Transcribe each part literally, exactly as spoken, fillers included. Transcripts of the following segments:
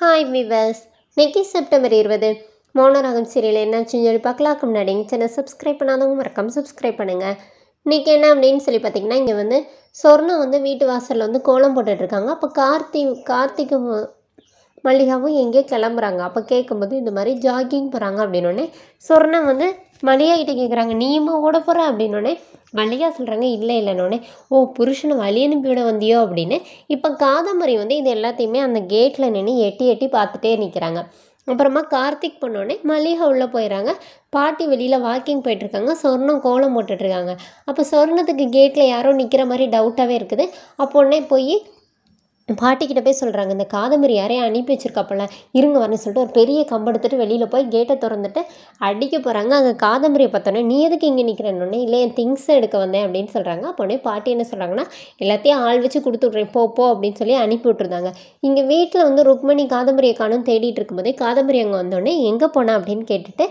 Hi viewers, இன்னைக்கு September இருபது Mouna Ragam serial என்னாச்சுன்னு சொல்லி பார்க்கலாம். முன்னாடிங்க சேனல் சப்ஸ்கிரைப் பண்ணாதவங்க மறக்காமல் சப்ஸ்கிரைப் பண்ணுங்கள். இன்றைக்கி என்ன அப்படின்னு சொல்லி பார்த்திங்கன்னா, இங்கே வந்து சொர்ணம் வந்து வீட்டு வாசலில் வந்து கோலம் போட்டுட்ருக்காங்க. அப்போ கார்த்தி கார்த்திக்கும் மல்லிகாவும் எங்கேயோ கிளம்புறாங்க. அப்போ கேட்கும்போது இந்த மாதிரி ஜாகிங் போகிறாங்க அப்படின்னோடனே சொர்ணம் வந்து மல்லிகாகிட்ட கேட்குறாங்க, நீயுமா ஓட போகிற அப்படின்னோடனே மல்லிகா சொல்கிறாங்க இல்லை இல்லைன்னொடனே, ஓ புருஷனை வழி அனுப்பிவிட வந்தியோ அப்படின்னு. இப்போ காதம்பரி வந்து இது எல்லாத்தையுமே அந்த கேட்டில் நின்று எட்டி எட்டி பார்த்துட்டே நிற்கிறாங்க. அப்புறமா கார்த்திக் பண்ணோடனே மல்லிகா உள்ளே போயிடறாங்க. பாட்டி வெளியில் வாக்கிங் போயிட்டுருக்காங்க. சொர்ணம் கோலம் போட்டுட்ருக்காங்க. அப்போ சொர்ணத்துக்கு கேட்டில் யாரோ நிற்கிற மாதிரி டவுட்டாகவே இருக்குது. அப்போ உடனே போய் பாட்டிக்கிட்ட போய் சொல்கிறாங்க, இந்த காதம்பரி யாரையும் அனுப்பி வச்சிருக்காப்பல, இருங்க வரேன்னு சொல்லிட்டு ஒரு பெரிய கம்பு எடுத்துகிட்டு வெளியில் போய் கேட்டை திறந்துட்டு அடிக்க போகிறாங்க. அங்கே காதம்பரியை பார்த்தோன்னே, நீ எதுக்கு இங்கே நிற்கிறேன்னொன்னே, இல்லை என் திங்ஸ் எடுக்க வந்தேன் அப்படின்னு சொல்கிறாங்க. அப்போனே பாட்டி என்ன சொல்கிறாங்கன்னா, எல்லாத்தையும் ஆள் வச்சு கொடுத்து விட்றேன் போ போ அப்படின்னு சொல்லி அனுப்பி விட்டுருந்தாங்க. இங்கே வீட்டில் வந்து ருக்மணி காதம்பரியை காணும் தேடிட்டு இருக்கும்போதே காதம்பரி அங்கே வந்தோடனே எங்கே போனா அப்படின்னு கேட்டுட்டு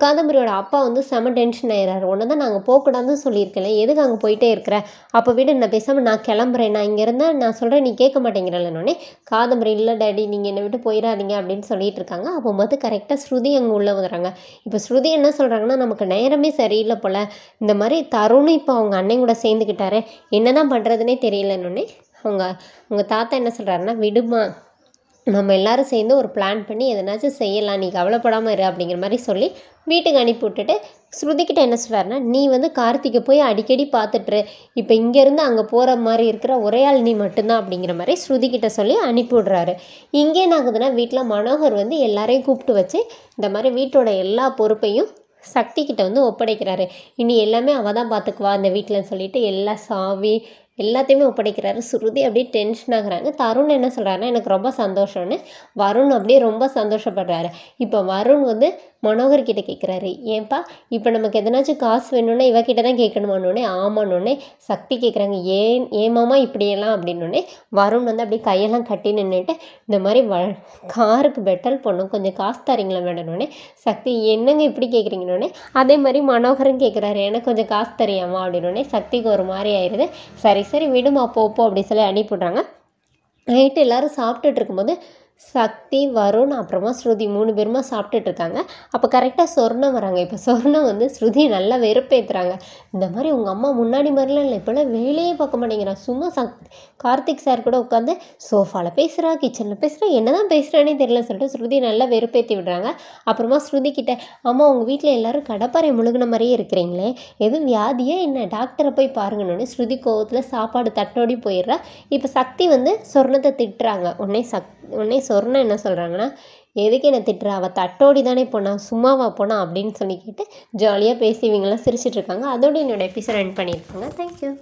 காதம்பரியோட அப்பா வந்து செம டென்ஷன் ஆயிடுறாரு. ஒன்று தான் நாங்கள் போகக்கூடாதுன்னு சொல்லியிருக்கேன், எதுக்கு அங்கே போயிட்டே இருக்கிற, அப்போ விட நான் பேசாமல் நான் கிளம்புறேன், நான் இங்கே இருந்தால் நான் சொல்கிறேன் நீ கேட்க மாட்டேங்கிறல்லன்னொடனே காதம்பரி இல்லை டேடி நீங்கள் என்னை விட்டு போயிடாதீங்க அப்படின்னு சொல்லிட்டு இருக்காங்க. அப்போ மொத்த கரெக்டாக ஸ்ருதி அங்கே உள்ளே வந்துடுறாங்க. இப்போ ஸ்ருதி என்ன சொல்கிறாங்கன்னா, நமக்கு நேரமே சரியில்லை போல், இந்த மாதிரி தருண் இப்போ அவங்க அண்ணன் கூட சேர்ந்துக்கிட்டாரு, என்ன தான் பண்ணுறதுனே தெரியலன்னொடனே அவங்க அவங்க தாத்தா என்ன சொல்கிறாருன்னா, விடுமா நம்ம எல்லோரும் சேர்ந்து ஒரு பிளான் பண்ணி எதனாச்சும் செய்யலாம், நீ கவலைப்படாமல் இரு அப்படிங்கிற மாதிரி சொல்லி வீட்டுக்கு அனுப்பி விட்டுட்டு ஸ்ருதிக்கிட்ட என்ன சொல்கிறாருன்னா, நீ வந்து கார்த்திகை போய் அடிக்கடி பார்த்துட்ரு, இப்போ இங்கேருந்து அங்கே போகிற மாதிரி இருக்கிற ஒரே ஆள் நீ மட்டும்தான் அப்படிங்கிற மாதிரி ஸ்ருதிக்கிட்ட சொல்லி அனுப்பி விடுறாரு. இங்கே என்ன ஆகுதுன்னா, வீட்டில் மனோகர் வந்து எல்லாரையும் கூப்பிட்டு வச்சு இந்த மாதிரி வீட்டோட எல்லா பொறுப்பையும் சக்திக்கிட்ட வந்து ஒப்படைக்கிறாரு. இனி எல்லாமே அவள் தான் பார்த்துக்குவா அந்த வீட்டில்னு சொல்லிட்டு எல்லா சாவி எல்லாத்தையுமே ஒப்படைக்கிறாரு. ஸ்ருதி அப்படியே டென்ஷன் ஆகுறாங்க. தருண் என்ன சொல்கிறாருன்னா, எனக்கு ரொம்ப சந்தோஷம்னு வருண் அப்படியே ரொம்ப சந்தோஷப்படுறாரு. இப்போ வருண் வந்து மனோகர்கிட்ட கேட்குறாரு, ஏன்பா இப்போ நமக்கு எதனாச்சும் காசு வேணும்னா இவக்கிட்ட தான் கேட்கணுமானோடனே ஆமானோடனே சக்தி கேட்குறாங்க, ஏன் ஏமாமா இப்படியெல்லாம் அப்படின்னோடனே வருண் வந்து அப்படியே கையெல்லாம் கட்டி நின்றுட்டு இந்த மாதிரி வ காருக்கு பெட்ரோல் போடணும், கொஞ்சம் காசு தரீங்களா வேணும்னோடனே சக்தி என்னங்க இப்படி கேட்குறீங்கன்னொடனே அதே மாதிரி மனோகரும் கேட்குறாரு, எனக்கு கொஞ்சம் காசு தெரியாமா அப்படின்னோடனே சக்திக்கு ஒரு மாதிரி ஆயிடுது. சரி சரி விடுமா போப்போ அப்படின்னு சொல்லி அனுப்பிவிட்றாங்க. நைட்டு எல்லோரும் சாப்பிட்டுட்டு இருக்கும்போது சக்தி வருண் அப்புறமா ஸ்ருதி மூணு பேருமா சாப்பிட்டுட்டு இருக்காங்க. அப்போ கரெக்டாக சொர்ணம் வராங்க. இப்போ சொர்ணம் வந்து ஸ்ருதி நல்லா வெறுப்பேற்றுறாங்க. இந்த மாதிரி உங்கள் அம்மா முன்னாடி மாதிரிலாம் இல்லை, இப்போல்லாம் வேலையே பார்க்க மாட்டேங்கிறான், சும்மா சக் கார்த்திக் சார் கூட உட்காந்து சோஃபாவில் பேசுகிறா, கிச்சனில் பேசுகிறா, என்ன தான் பேசுகிறானே தெரியல சொல்லிட்டு ஸ்ருதி நல்லா வெறுப்பேற்றி விடுறாங்க. அப்புறமா ஸ்ருதி கிட்டே, அம்மா உங்கள் வீட்டில் எல்லோரும் கடப்பாறை முழுகின மாதிரியே இருக்கிறீங்களே, எதுவும் வியாதியே என்ன, டாக்டரை போய் பாருங்கன்னு ஸ்ருதி கோவத்தில் சாப்பாடு தட்டோடி போயிடுறா. இப்போ சக்தி வந்து சொர்ணத்தை திட்டுறாங்க. உடனே சக் உடனே சொர்ணம் என்ன சொல்கிறாங்கன்னா, எதுக்கு என்ன திட்டுறா, அவள் தட்டோடி தானே போனான், சும்மாவா போனா அப்படின்னு சொல்லி கேட்டு ஜாலியாக பேசிவிங்களாம் சிரிச்சிட்ருக்காங்க. அதோடு என்னோடய எபிசோட் எண்ட் பண்ணியிருக்காங்க. தேங்க்யூ.